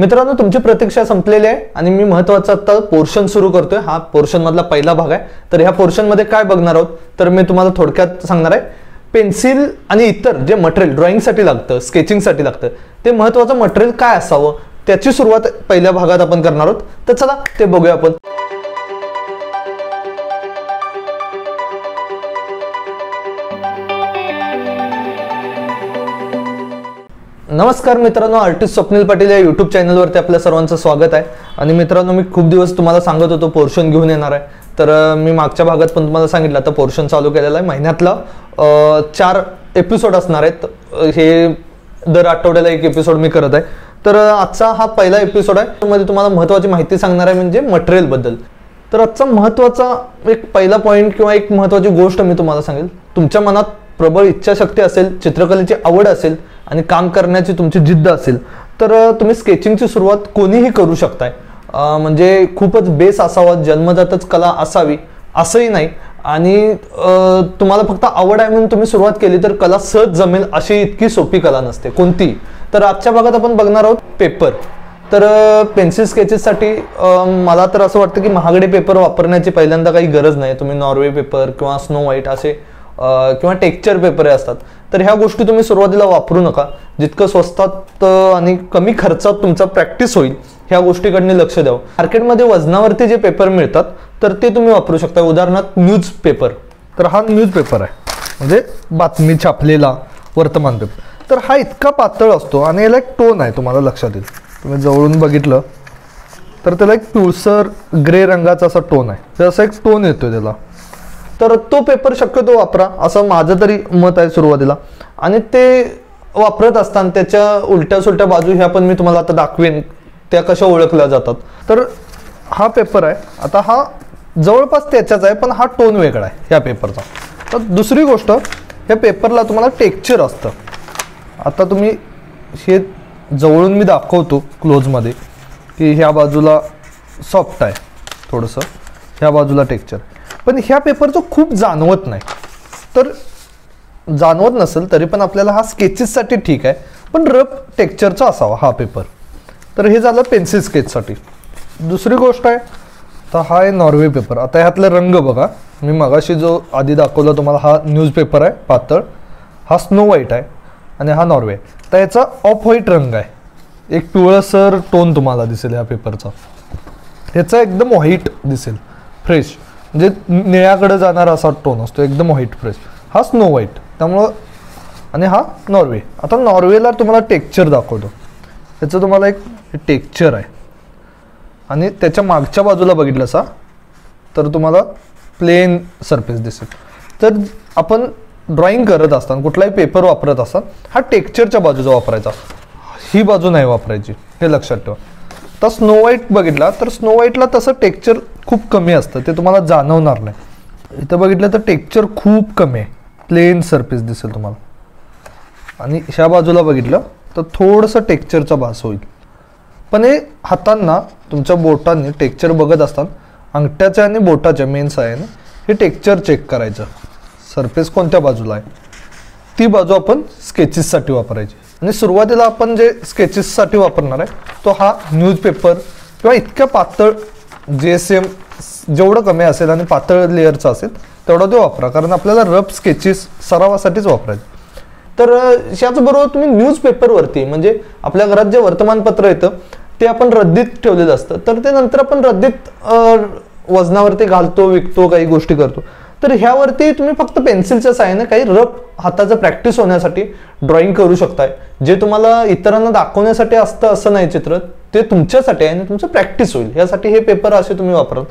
मित्रांनो, तुमची प्रतीक्षा संपलेली आहे आणि मी महत्त्वाचा आता पोर्शन सुरू करतोय। हा पोर्शन मधला पहिला भाग आहे। तर ह्या पोर्शन मध्ये काय बघणार आहोत तर मी तुम्हाला थोडक्यात सांगणार आहे। पेन्सिल आणि इतर जे मटेरियल ड्रॉइंग साठी लागतं, स्केचिंग साठी लागतं, ते महत्त्वाचं मटेरियल काय असावं त्याची सुरुवात पहिल्या भागात आपण करणार आहोत। तर चला ते बघूया आपण। नमस्कार मित्रांनो, आर्टिस्ट स्वप्नील पाटील या यूट्यूब चॅनलवरती आपल्या सर्वांचं स्वागत आहे। आणि मित्रांनो, मी खूप दिवस तुम्हाला सांगत होतो पोर्शन घेऊन येणार आहे। तर मी मागच्या भागात पण तुम्हाला सांगितलं आता पोर्शन चालू केलेला आहे। महिन्यातला 4 एपिसोड असणार आहेत। हे दर आठवड्याला एक एपिसोड मी करत आहे। तर आजचा हा पहिला एपिसोड आहे। त्यामध्ये तुम्हाला महत्त्वाची माहिती सांगणार आहे म्हणजे मटेरियल बद्दल। तर आजचा महत्त्वाचा एक पहिला पॉइंट किंवा एक महत्त्वाची गोष्ट मी तुम्हाला सांगेल। तुमच्या मनात प्रबळ इच्छाशक्ती असेल, चित्रकलेची आवड असेल आणि काम करण्याची तुमची जिद्द असेल तर तुम्ही स्केचिंगची सुरुवात कोणीही करू शकताय। म्हणजे खूपच बेस असावा, जन्मजातच कला असावी असंही नाही। आणि तुम्हाला फक्त आवड आहे म्हणून तुम्ही सुरुवात केली तर कला सहज जमेल अशी इतकी सोपी कला नसते कोणती। तर आजच्या भागात आपण बघणार आहोत पेपर। तर पेन्सिल स्केचेससाठी मला तर असं वाटतं की महागडे पेपर वापरण्याची पहिल्यांदा काही गरज नाही। तुम्ही नॉर्वे पेपर किंवा स्नो व्हाईट असे किंवा टेक्स्चर पेपर असतात तर ह्या गोष्टी तुम्ही सुरुवातीला वापरू नका। जितकं स्वस्तात आणि कमी खर्चात तुमचा प्रॅक्टिस होईल ह्या गोष्टीकडे लक्ष द्यावं। मार्केटमध्ये वजनावरती जे पेपर मिळतात तर ते तुम्ही वापरू शकता। उदाहरणार्थ न्यूज पेपर। तर हा न्यूज पेपर आहे म्हणजे बातमी छापलेला वर्तमानपत्र। तर हा इतका पातळ असतो आणि याला एक टोन आहे तुम्हाला लक्षात येईल। तुम्ही जवळून बघितलं तर त्याला एक पिवळसर ग्रे रंगाचा असा टोन आहे। तर असा एक टोन येतो त्याला। तर तो पेपर शक्यतो वापरा असं माझं तरी मत आहे सुरुवातीला। आणि ते वापरत असताना त्याच्या उलट्या सुलट्या बाजू ह्या पण मी तुम्हाला आता दाखवेन त्या कशा ओळखल्या जातात। तर हा पेपर आहे आता हा जवळपास त्याच्याच आहे पण हा टोन वेगळा आहे ह्या पेपरचा। तर दुसरी गोष्ट ह्या पेपरला तुम्हाला टेक्स्चर असतं। आता तुम्ही हे जवळून मी दाखवतो क्लोजमध्ये की ह्या बाजूला सॉफ्ट आहे थोडंसं, ह्या बाजूला टेक्स्चर, पण ह्या पेपरचं खूप जाणवत नाही। तर जाणवत नसेल तरी पण आपल्याला हा स्केचेससाठी ठीक आहे पण रफ टेक्स्चरचा असावा हा पेपर। तर हे झालं पेन्सिल स्केचसाठी। दुसरी गोष्ट आहे तर हा आहे नॉर्वे पेपर। आता ह्यातला रंग बघा, मी मगाशी जो आधी दाखवला तुम्हाला हा न्यूजपेपर आहे पातळ, हा स्नो व्हाईट आहे आणि हा नॉर्वे। तर याचा ऑफ व्हाईट रंग आहे, एक पिवळसर टोन तुम्हाला दिसेल ह्या पेपरचा। ह्याचा एकदम व्हाईट दिसेल फ्रेश, म्हणजे निळ्याकडे जाणारा असा टोन असतो एकदम व्हाईट फ्रेश। हा स्नो व्हाईट त्यामुळं, आणि हा नॉर्वे। आता नॉर्वेला तुम्हाला टेक्स्चर दाखवतो। याचं तुम्हाला एक टेक्स्चर आहे आणि त्याच्या मागच्या बाजूला बघितलं असा तर तुम्हाला प्लेन सरफेस दिसेल। तर आपण ड्रॉइंग करत असताना कुठलाही पेपर वापरत असताना हा टेक्स्चरच्या बाजूचा वापरायचा, ही बाजू नाही वापरायची, हे लक्षात ठेवा। तर स्नो व्हाईट बघितला तर स्नो व्हाईटला तसं टेक्स्चर खूप कमी असतं, ते तुम्हाला जाणवणार नाही। इथं बघितलं तर टेक्स्चर खूप कमी आहे, प्लेन सरफेस दिसेल तुम्हाला। आणि ह्या बाजूला बघितलं तर थोडंसं टेक्स्चरचा भास होईल, पण हे हातांना तुमच्या बोटांनी टेक्स्चर बघत असताना अंगठ्याच्या आणि बोटाच्या मेन साह्याने हे टेक्स्चर चेक करायचं सरफेस कोणत्या बाजूला आहे, ती बाजू आपण स्केचेससाठी वापरायची। आणि सुरुवातीला आपण जे स्केचेससाठी वापरणार आहे तो हा न्यूजपेपर किंवा इतक्या पातळ GSM जेवढं कमी असेल आणि पातळ लेअरचा असेल तेवढा तो वापरा, कारण आपल्याला रफ स्केचेस सरावासाठीच वापरायचे। तर याचबरोबर तुम्ही न्यूजपेपरवरती म्हणजे आपल्या घरात जे वर्तमानपत्र येतं ते आपण रद्दीत ठेवलेलं असतं तर ते नंतर आपण रद्दीत वजनावरती घालतो, विकतो, काही गोष्टी करतो। तर ह्यावरती तुम्ही फक्त पेन्सिलच्या साहाय्याने काही रफ हाताचं प्रॅक्टिस होण्यासाठी ड्रॉइंग करू शकताय। जे तुम्हाला इतरांना दाखवण्यासाठी असतं असं नाही, चित्र ते तुमच्यासाठी आहे आणि तुमचं प्रॅक्टिस होईल यासाठी हे पेपर असे तुम्ही वापराल।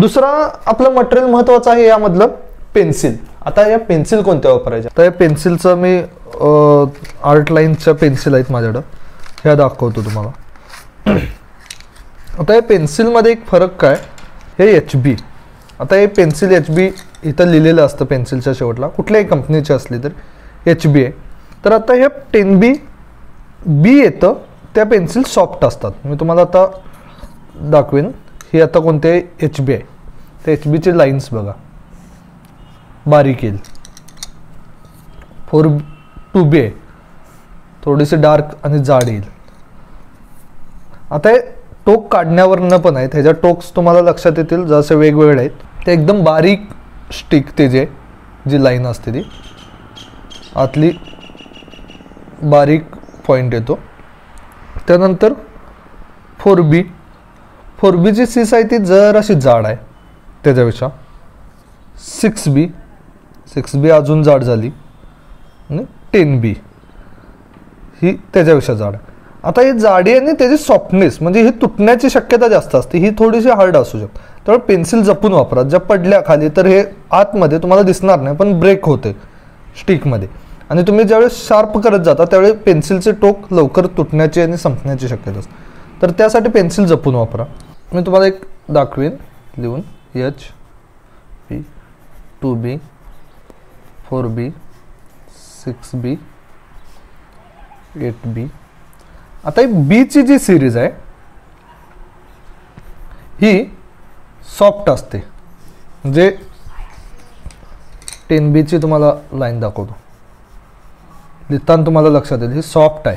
दुसरा आपलं मटेरियल महत्त्वाचं आहे यामधलं पेन्सिल। आता या पेन्सिल कोणत्या वापरायच्या तर या पेन्सिलचं मी आर्ट लाईनच्या पेन्सिल आहेत माझ्याकडं, ह्या दाखवतो तुम्हाला। आता या पेन्सिलमध्ये एक फरक काय, हे HB। आता हे पेन्सिल HB इथं लिहिलेलं असतं पेन्सिलच्या शेवटला, कुठल्याही कंपनीची असली तर HB आहे। तर आता हे 10B येतं त्या पेन्सिल सॉफ्ट असतात, मी तुम्हाला आता दाखवेन। हे आता कोणते HB आहे, त्या HBचे लाईन्स बघा बारीक येईल। 42B आहे, थोडीशी डार्क आणि जाड येईल। आता हे टोक काढण्यावरन पण आहेत, ह्याच्या टोक्स तुम्हाला लक्षात येतील जसे वेगवेगळे आहेत। ते एकदम बारीक स्टिक ते जे जी लाईन असते ती आतली बारीक पॉइंट येतो। त्यानंतर 4B 4B जी सीस आहे ती जराशी जाड आहे त्याच्यापेक्षा। 6B अजून जाड झाली। 10B ही त्याच्यापेक्षा जाड। आता ही जाडी आणि त्याची सॉफ्टनेस म्हणजे ही तुटण्याची शक्यता जास्त असते, ही थोडीशी हार्ड असू शकते। त्यामुळे पेन्सिल जपून वापरा, जर पडल्या खाली तर हे आत मध्ये तुम्हाला दिसणार नाही पण ब्रेक होते स्टिक मध्ये, आणि तुम्ही ज्यावेळी शार्प करत जाता त्यावेळी पेन्सिलचे टोक लवकर तुटण्याची आणि संपण्याची शक्यता असते। तर त्यासाठी पेन्सिल जपून वापरा। मी तुम्हाला एक दाखवेन लिहून HP 2B 4B 6B 8B। आता ही B ची जी सीरीज आहे ही सॉफ्ट असते, म्हणजे 10B ची तुम्हाला लाईन दाखवतो लिहिताना तुम्हाला लक्षात येईल ही सॉफ्ट आहे,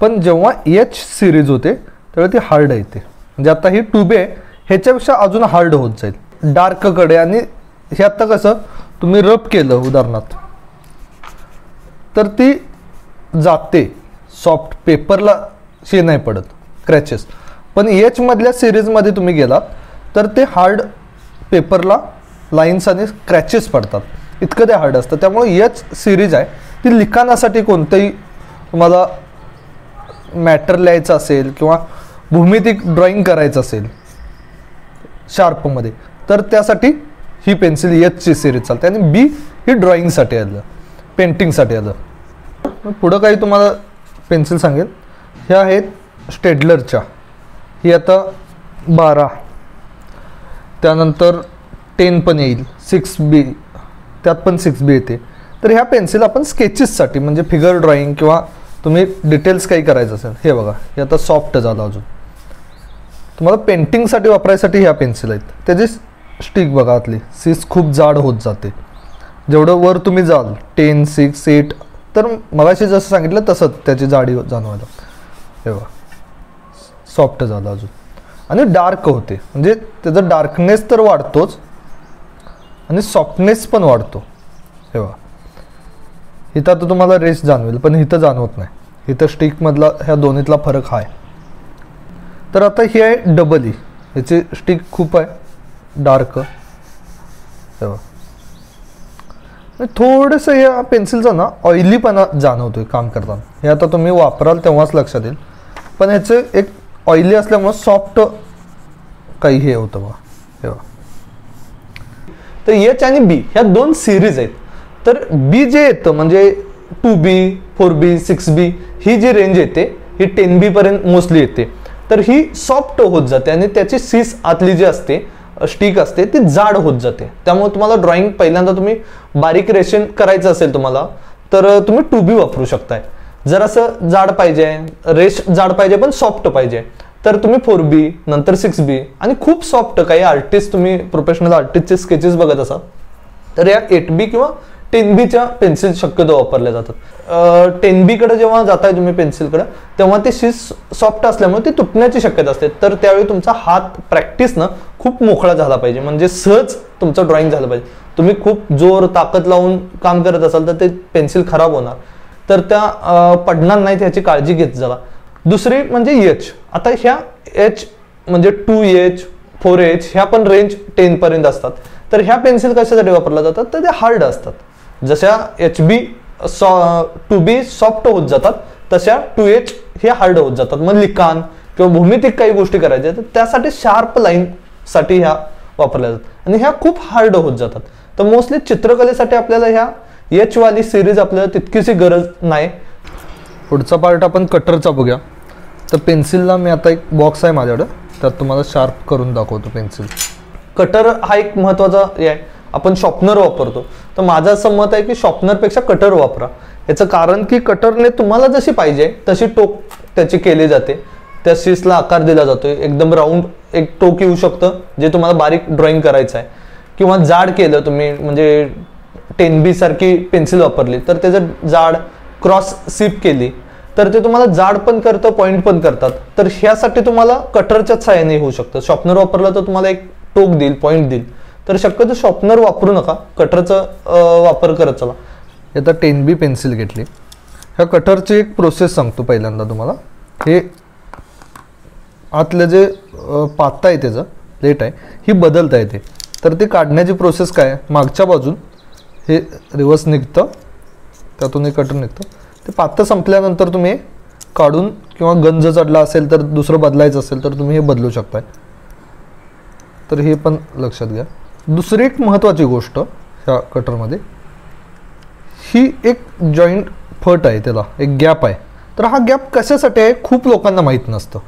पण जेव्हा H सीरीज होते तेव्हा ती हार्ड येते। म्हणजे आता ही 2B ह्याच्यापेक्षा अजून हार्ड होत जाईल डार्क कडे, आणि हे आता कसं तुम्ही रब केलं उदाहरणार्थ तर ती जाते सॉफ्ट पेपरला शे नाही पडत क्रॅचेस, पण H मधल्या सीरीज मध्ये तुम्ही गेलात तर ते हार्ड पेपरला लाइन्स आणि क्रॅचेस पडतात, इतकं ते हार्ड असतं। त्यामुळे H सीरीज आहे ती लिखाणासाठी कोणतेही तुम्हाला मॅटर लिहायचं असेल किंवा भूमितीक ड्रॉइंग करायचं असेल शार्प मध्ये तर त्यासाठी ही पेन्सिल H ची सीरीज चालते, आणि B ही ड्रॉइंग साठी आहे पेंटिंग साठी आहे। पुढे काही तुम्हाला पेन्सिल सांगेल ह्या आहेत स्टेडलरच्या, ही आता 12, त्यानंतर 10 पण येईल, 6B त्यात पण 6B येते। तर ह्या पेन्सिल आपण स्केचेससाठी म्हणजे फिगर ड्रॉइंग किंवा तुम्ही डिटेल्स काही करायचं असेल, हे बघा हे आता सॉफ्ट झालं, अजून तुम्हाला पेंटिंगसाठी वापरायसाठी ह्या पेन्सिल आहेत। त्याची स्टिक बघा आतली सीस खूप जाड होत जाते जेवढं वर तुम्ही जाल 10 6 8, तर मगाशी जसं सांगितलं तसं त्याची जाडी जाणवायला, हे बघा सॉफ्ट झालं अजून आणि डार्क होते, म्हणजे त्याचा डार्कनेस तर वाढतोच आणि सॉफ्टनेस पण वाढतो। हे बघा इथं आता तुम्हाला रेस जाणवेल पण इथं जाणवत नाही, इथं स्टिकमधला ह्या दोन्हीतला फरक हा आहे। तर आता ही आहे डबल ई, ह्याची स्टिक खूप आहे डार्क, हे बघा थोडंसं या पेन्सिलचा ना ऑइलीपणा जाणवतोय काम करताना, हे आता तुम्ही वापराल तेव्हाच लक्षात येईल, पण ह्याचे एक ऑइली असल्यामुळे सॉफ्ट काही हे होतं बघा, हे बघा। तर H आणि B ह्या दोन सिरीज आहेत, तर B जे येतं म्हणजे 2B 4B 6B ही जी रेंज येते ही 10B पर्यंत मोस्टली येते, तर ही सॉफ्ट होत जाते आणि त्याची सीस आतली जी असते स्टिक असते ती जाड होत जाते। त्यामुळे तुम्हाला ड्रॉइंग पहिल्यांदा तुम्ही बारीक रेषेन करायचं असेल तुम्हाला तर तुम्ही 2B वापरू शकताय, जर असं जाड पाहिजे रेष जाड पाहिजे पण सॉफ्ट पाहिजे तर तुम्ही 4B नंतर 6B, आणि खूप सॉफ्ट काही आर्टिस्ट तुम्ही प्रोफेशनल आर्टिस्टचे स्केचेस बघत असाल तर या 8B किंवा 10B च्या पेन्सिल शक्यतो वापरल्या जातात। 10B कडे जेव्हा जाताय तुम्ही पेन्सिलकडे तेव्हा ते शीस सॉफ्ट असल्यामुळे ती तुटण्याची शक्यता असते, तर त्यावेळी तुमचा हात प्रॅक्टिसनं खूप मोकळा झाला पाहिजे म्हणजे सहज तुमचं ड्रॉइंग झालं पाहिजे। तुम्ही खूप जोर ताकद लावून काम करत असाल तर ते पेन्सिल खराब होणार, तर त्या पडणार नाहीत याची काळजी घेत जरा। दुसरी म्हणजे H, आता ह्या H म्हणजे 2H 4H ह्या पण रेंज 10 पर्यंत असतात, तर ह्या पेन्सिल कशासाठी वापरल्या जातात तर ते हार्ड असतात। जशा HB 2B सॉफ्ट होत जातात तशा 2H हे हार्ड होत जातात, मग लिखाण किंवा भूमितीक काही गोष्टी करायच्या तर त्यासाठी शार्प लाईन साठी ह्या वापरल्या जातात, आणि ह्या खूप हार्ड होत जातात। तर मोस्टली चित्रकलेसाठी आपल्याला ह्या H वाली सिरीज आपल्याला तितकीशी गरज नाही। पुढचा पार्ट आपण कटरचा बघूया। तर पेन्सिलला मी आता एक बॉक्स आहे माझ्याकडे त्यात तुम्हाला शार्प करून दाखवतो पेन्सिल। कटर हा एक महत्त्वाचा आहे, आपण शॉर्पनर वापरतो, तर माझं असं मत आहे की शॉर्पनरपेक्षा कटर वापरा। याचं कारण की कटरने तुम्हाला जशी पाहिजे तशी टोक त्याची केली जाते, त्या शीसला आकार दिला जातो, एकदम राऊंड एक टोक येऊ शकतं जे तुम्हाला बारीक ड्रॉइंग करायचं आहे, किंवा जाड केलं तुम्ही म्हणजे 10B सारखी पेन्सिल वापरली तर त्याचं जाड क्रॉस सीप केली तर ते तुम्हाला जाड पण करतं, पॉइंट पण करतात। तर ह्यासाठी तुम्हाला कटरच्या सहाय्याने होऊ शकतं। शॉर्पनर वापरलं तर तुम्हाला एक टोक देईल, पॉइंट देईल। तर शक्यतो शॉर्पनर वापरू नका, कटरचा वापर करत चला। आता 10B पेन्सिल घेतली। ह्या कटरची एक प्रोसेस सांगतो पहिल्यांदा तुम्हाला। हे आतले जे पाता आहे त्याचं प्लेट आहे ही बदलता येते। तर ती काढण्याची प्रोसेस काय, मागच्या बाजून हे रिवर्स निघतं, त्यातून एक कटर निघतं। ते पाता संपल्यानंतर तुम्ही काढून किंवा गंज चढला असेल तर दुसरं बदलायचं असेल तर तुम्ही हे बदलू शकताय। तर हे पण लक्षात घ्या। दुसरी एक महत्त्वाची गोष्ट ह्या कटरमध्ये, ही एक जॉईंट फट आहे, त्याला एक गॅप आहे। तर हा गॅप कशासाठी आहे खूप लोकांना माहीत नसतं।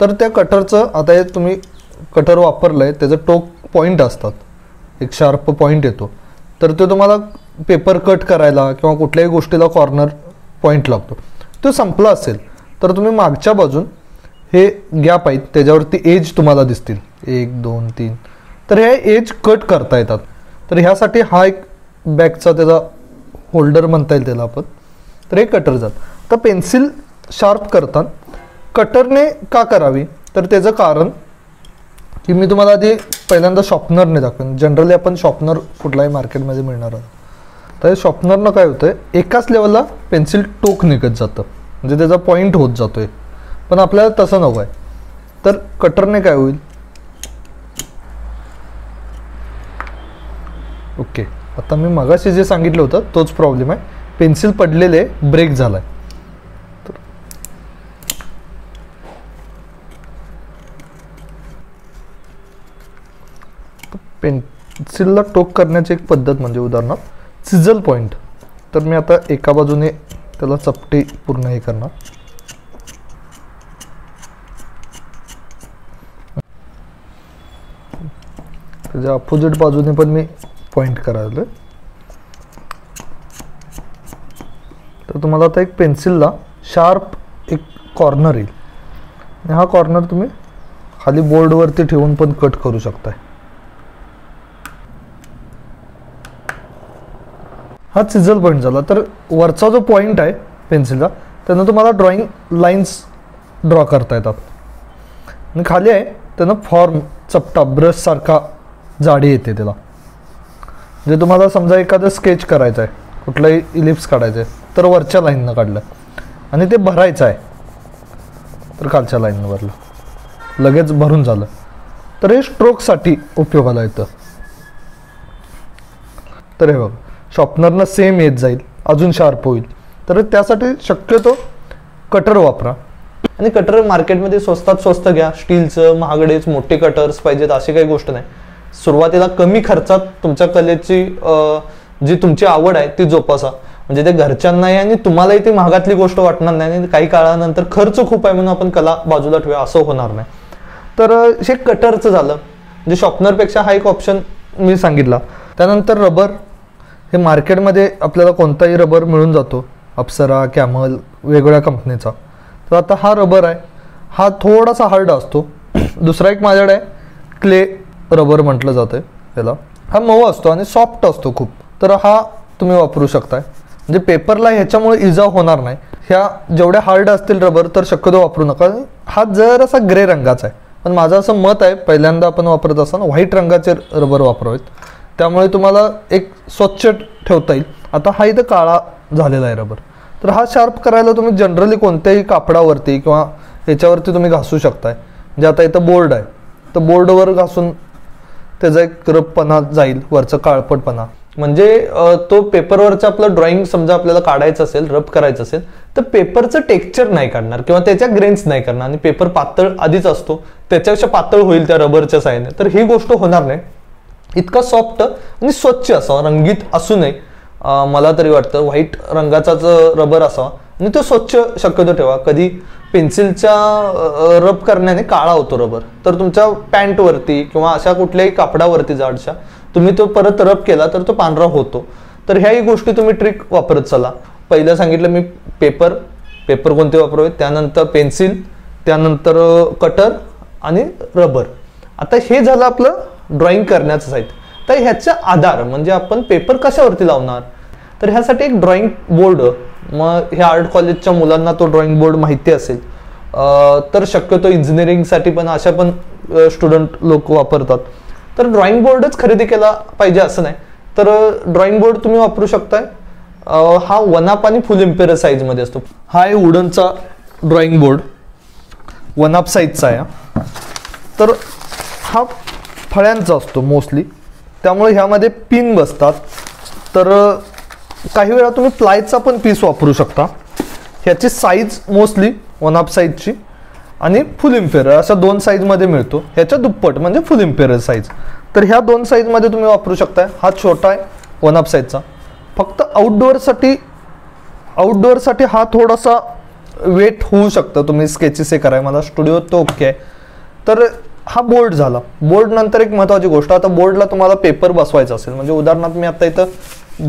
तर त्या कटरचं आता हे तुम्ही कटर वापरलंय, त्याचं टोक पॉइंट असतात, एक शार्प पॉइंट येतो। तर ते तुम्हाला पेपर कट करायला किंवा कुठल्याही गोष्टीला कॉर्नर पॉइंट लागतो। तो संपला असेल तर तुम्ही मागच्या बाजून हे गॅप आहेत त्याच्यावरती एज तुम्हाला दिसतील 1 2 3। तर हे एज कट करता येतात। तर ह्यासाठी हा एक बॅगचा त्याचा होल्डर म्हणता येईल त्याला आपण। तर हे कटर जात। तर पेन्सिल शार्प करताना कटरने का करावी, तर त्याचं कारण की मी तुम्हाला आधी पहिल्यांदा शॉर्पनरने दाखवेन। जनरली आपण शॉर्पनर कुठलाही मार्केटमध्ये मिळणार आहोत। तर शॉर्पनरनं काय होतं आहे, एकाच लेवलला पेन्सिल टोक निघत जातं, म्हणजे त्याचा पॉईंट होत जातो आहे, पण आपल्याला तसं नको आहे। तर कटरने काय होईल, ओके आता मी मगाशी जे सांगितलं होतं तोच प्रॉब्लेम आहे, पेन्सिल पडलेले ब्रेक झाला आहे। पेन्सिलला टोक करण्याची एक पद्धत म्हणजे उदाहरणार्थ सिझल पॉइंट। तर मी आता एका बाजूने त्याला चपटे पूर्ण हे करणार। त्याच्या अपोजिट बाजूने पण मी पॉइंट करायला। तर तुम्हाला आता एक पेन्सिलला शार्प एक कॉर्नर येईल आणि हा कॉर्नर तुम्ही खाली बोर्डवरती ठेवून पण कट करू शकताय। हा सिझल पॉईंट झाला। तर वरचा जो पॉईंट आहे पेन्सिलचा त्यांना तुम्हाला ड्रॉइंग लाईन्स ड्रॉ करता येतात आणि खाली आहे त्यांना फॉर्म चपटा ब्रशसारखा जाडी येते त्याला। जे तुम्हाला समजा एखादं स्केच करायचं आहे, कुठलाही इलिप्स काढायचं आहे, तर वरच्या लाईननं काढलं आणि ते भरायचं आहे तर खालच्या लाईननं भरलं, लगेच भरून झालं। तर हे स्ट्रोकसाठी उपयोगाला येतं। तर हे बघा शॉर्पनरनं सेम येत जाईल, अजून शार्प होईल। तर त्यासाठी शक्यतो कटर वापरा आणि कटर मार्केटमध्ये स्वस्तात स्वस्त घ्या। स्टीलचं महागडेच मोठे कटर्स पाहिजेत अशी काही गोष्ट नाही। सुरुवातीला कमी खर्चात तुमच्या कलेची जी तुमची आवड आहे ती जोपासा, म्हणजे ते घरच्यांनाही आणि तुम्हालाही ती महागातली गोष्ट वाटणार नाही आणि काही काळानंतर खर्च खूप आहे म्हणून आपण कला बाजूला ठेवूया असं होणार नाही। तर हे कटरचं झालं, म्हणजे शॉर्पनरपेक्षा हा एक ऑप्शन मी सांगितला। त्यानंतर रबर, हे मार्केटमध्ये आपल्याला कोणताही रबर मिळून जातो, अप्सरा कॅमल वेगवेगळ्या कंपनीचा। तर आता हा रबर आहे हा थोडासा हार्ड असतो। दुसरा एक माझ्याकडे आहे क्ले रबर म्हटलं जातं याला, हा मऊ असतो आणि सॉफ्ट असतो खूप। तर हा तुम्ही वापरू शकताय, म्हणजे पेपरला ह्याच्यामुळे इजा होणार नाही। ह्या जेवढ्या हार्ड असतील रबर तर शक्यतो वापरू नका। हा जरासा ग्रे रंगाचा आहे, पण माझं असं मत आहे पहिल्यांदा आपण वापरत असताना व्हाईट रंगाचे रबर वापरावेत, त्यामुळे तुम्हाला एक स्वच्छ ठेवता येईल। आता हा इथं काळा झालेला आहे रबर। तर हा शार्प करायला तुम्ही जनरली कोणत्याही कापडावरती किंवा ह्याच्यावरती तुम्ही घासू शकताय। जे आता इथं बोर्ड आहे तर बोर्डवर घासून त्याचा एक रबपणा जाईल, वरचं काळपटपणा, म्हणजे तो पेपरवरचं आपलं ड्रॉइंग समजा आपल्याला काढायचं असेल, रब करायचं असेल तर पेपरचं टेक्स्चर नाही काढणार किंवा त्याच्या ग्रेन्स नाही करणार आणि पेपर पातळ आधीच असतो त्याच्यापेक्षा पातळ होईल त्या रबरच्या साह्याने। तर ही गोष्ट होणार नाही। इतका सॉफ्ट आणि स्वच्छ असावा, रंगीत असू नये, मला तरी वाटतं व्हाईट रंगाचाच रबर असावा आणि तो स्वच्छ शक्यतो ठेवा। कधी पेन्सिलचा रब करण्याने काळा होतो रबर, तर तुमच्या पॅन्टवरती किंवा अशा कुठल्याही कापडावरती जाडशा तुम्ही तो परत रब केला तर तो पांढरा होतो। तर ह्याही गोष्टी तुम्ही ट्रिक वापरत चला। पहिलं सांगितलं मी पेपर कोणते वापरावे, त्यानंतर पेन्सिल, त्यानंतर कटर आणि रबर। आता हे झालं आपलं ड्रॉइंग करण्याचं साहित्य। तर ह्याचा आधार म्हणजे आपण पेपर कशावरती लावणार, तर ह्यासाठी एक ड्रॉइंग बोर्ड मग हे आर्ट कॉलेजच्या मुलांना तो ड्रॉइंग बोर्ड माहिती असेल तर शक्यतो इंजिनिअरिंगसाठी पण अशा पण स्टुडंट लोक वापरतात। तर ड्रॉइंग बोर्डच खरेदी केला पाहिजे असं नाही, तर ड्रॉइंग बोर्ड तुम्ही वापरू शकताय। हा 1/2 आणि फुल एम्पेअर साइज मध्ये असतो। हा आहे वुडनचा ड्रॉइंग बोर्ड, 1/2 साइजचा आहे। तर हा फळ्यांचा असतो मोस्टली, त्यामुळे ह्यामध्ये पिन बसतात। तर काही वेळा तुम्ही प्लायचा पण पीस वापरू शकता। ह्याची साइज मोस्टली 1/2 साइजची आणि फुल एम्पेअर अशा दोन साइज मध्ये मिळतो। ह्याच्या दुप्पट म्हणजे फुल एम्पेअर साइज। तर ह्या दोन साइज मध्ये तुम्ही वापरू शकता। हा छोटा आहे 1/2 साइजचा, फक्त आउटडोअर साठी हा थोडासा वेट होऊ शकतो। तुम्ही स्केचेस हे कराय मला स्टुडिओ तो ओके आहे। तर हा बोर्ड झाला। बोर्ड नंतर एक महत्त्वाची गोष्ट, आता बोर्डला तुम्हाला पेपर बसवायचा असेल, म्हणजे उदाहरणार्थ मी आता इथं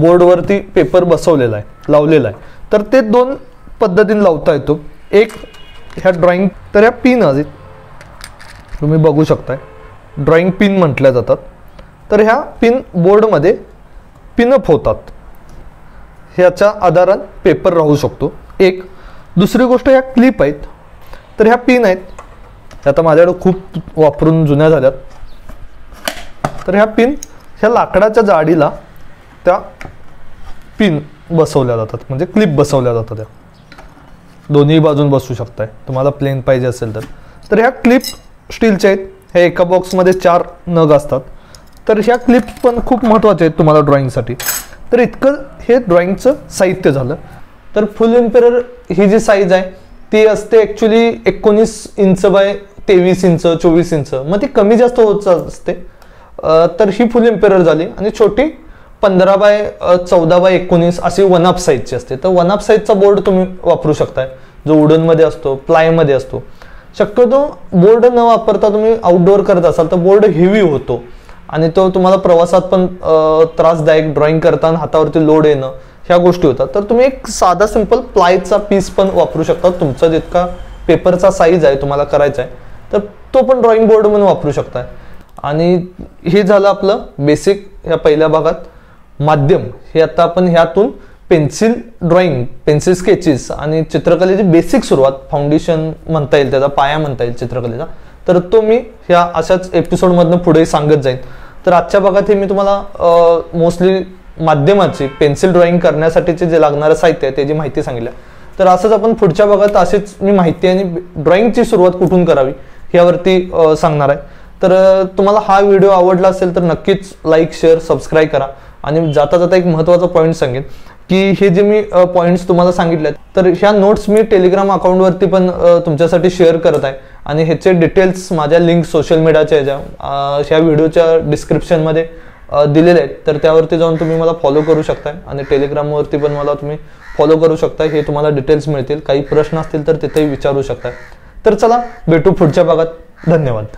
बोर्डवरती पेपर बसवलेला आहे, लावलेला आहे। तर ते दोन पद्धतीने लावता येतो। एक ह्या ड्रॉइंग, तर ह्या पिन आहेत तुम्ही बघू शकता, ड्रॉइंग पिन म्हटल्या जातात। तर ह्या पिन बोर्डमध्ये पिनअप होतात, ह्याच्या आधारात पेपर राहू शकतो। एक दुसरी गोष्ट, ह्या क्लिप आहेत। तर ह्या पिन आहेत, आता माझ्याकडे खूप वापरून जुन्या झाल्यात। तर ह्या पिन ह्या लाकडाच्या जाडीला त्या पिन बसवल्या जातात, म्हणजे क्लिप बसवल्या जातात। त्या दोन्ही बाजून बसू शकताय, तुम्हाला प्लेन पाहिजे असेल तर। तर ह्या क्लिप स्टीलच्या आहेत, ह्या एका बॉक्समध्ये 4 नग असतात। तर ह्या क्लिप पण खूप महत्त्वाच्या आहेत तुम्हाला ड्रॉइंगसाठी। तर इतकं हे ड्रॉइंगचं साहित्य झालं। तर फुल एम्पेअर ही जी साइज आहे ती असते actually 19 inch by 23 inch 24 inch, मग ती कमी जास्त होत असते। तर ही फुल एम्पेअर झाली आणि छोटी 15 बाय 14 बाय 19 अशी 1/2 साइजची असते। तर 1/2 साइजचा बोर्ड तुम्ही वापरू शकताय, जो वुडनमध्ये असतो, प्लायमध्ये असतो। शक्यतो बोर्ड न वापरता तुम्ही आउटडोअर करत असाल तर बोर्ड हेवी होतो आणि तो तुम्हाला प्रवासात पण त्रासदायक, ड्रॉइंग करताना हातावरती लोड येणं ह्या गोष्टी होतात। तर तुम्ही एक साधा सिंपल प्लायचा पीस पण वापरू शकता। तुमचा जितका पेपरचा साईज आहे तुम्हाला करायचा आहे तर तो पण ड्रॉइंग बोर्ड म्हणून वापरू शकता। आणि हे झालं आपलं बेसिक ह्या पहिल्या भागात माध्यम हे। आता आपण ह्यातून पेन्सिल ड्रॉइंग, पेन्सिल स्केचेस आणि चित्रकलेची बेसिक सुरुवात, फाउंडेशन म्हणता येईल, त्याचा पाया म्हणता येईल चित्रकलेचा, तर तो मी ह्या अशाच एपिसोडमधनं पुढे सांगत जाईन। तर आजच्या भागात हे मी तुम्हाला मोस्टली माध्यमाची पेन्सिल ड्रॉइंग करण्यासाठीचे जे लागणारं साहित्य आहे त्याची माहिती सांगितली। तर असंच आपण पुढच्या भागात अशीच मी माहिती आणि ड्रॉइंगची सुरुवात कुठून करावी ह्यावरती सांगणार आहे। तर तुम्हाला हा व्हिडिओ आवडला असेल तर नक्कीच लाईक, शेअर, सबस्क्राईब करा। आणि जाता जाता एक महत्त्वाचा पॉईंट सांगेन की हे जे मी पॉईंट्स तुम्हाला सांगितले तर ह्या नोट्स मी टेलिग्राम अकाउंटवरती पण तुमच्यासाठी शेअर करत आहे आणि ह्याचे डिटेल्स माझ्या लिंक सोशल मीडियाच्या ह्या व्हिडिओच्या डिस्क्रिप्शनमध्ये दिलेले आहेत। तर त्यावरती जाऊन तुम्ही मला फॉलो करू शकता आणि टेलिग्रामवरती पण मला तुम्ही फॉलो करू शकता, हे तुम्हाला डिटेल्स मिळतील। काही प्रश्न असतील तर तिथेही विचारू शकता। तर चला भेटू पुढच्या भागात, धन्यवाद।